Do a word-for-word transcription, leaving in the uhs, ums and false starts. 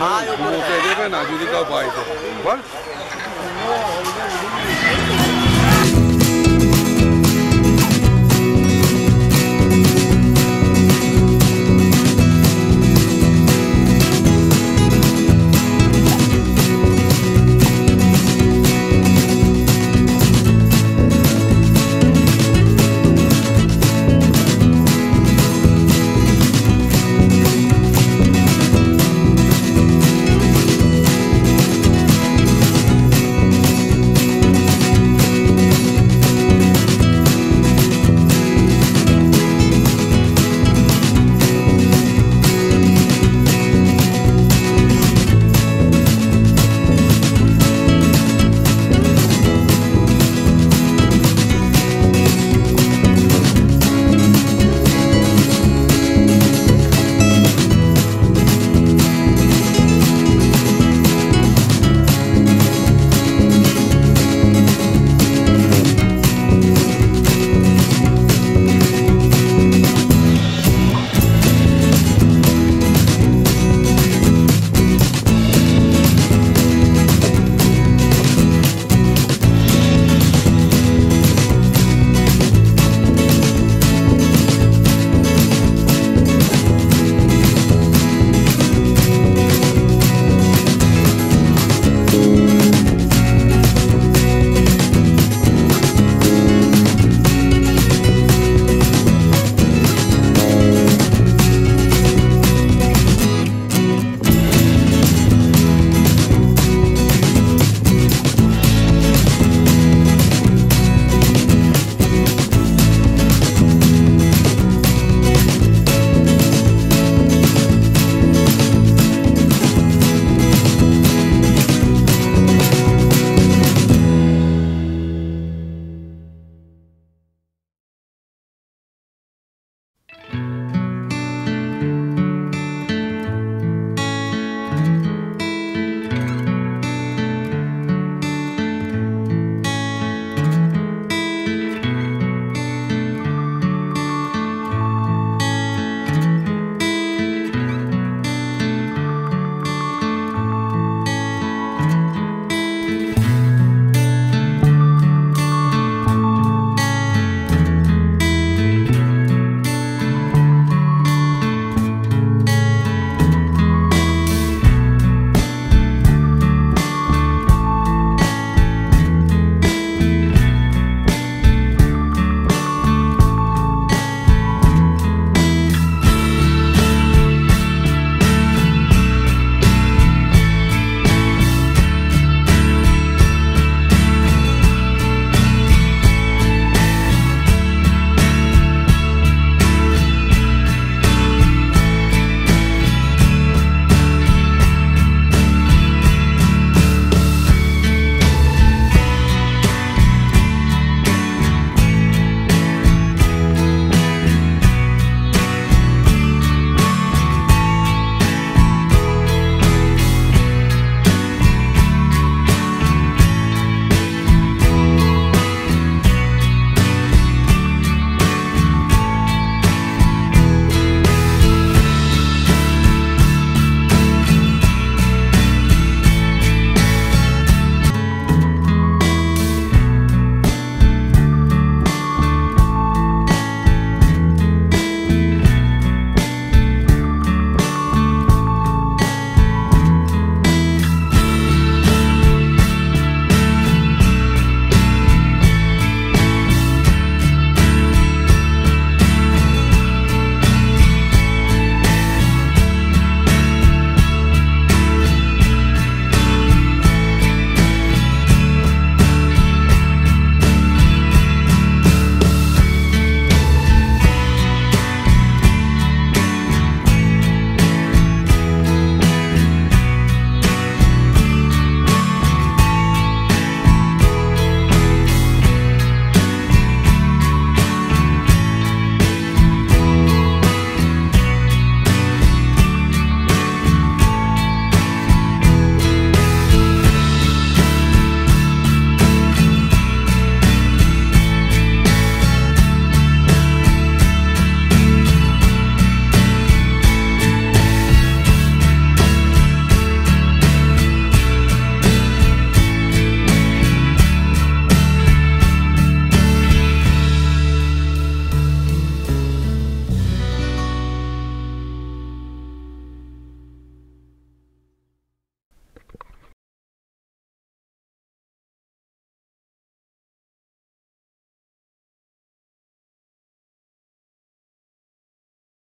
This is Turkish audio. bunlar bu otelde ben acılık abaydı. Var.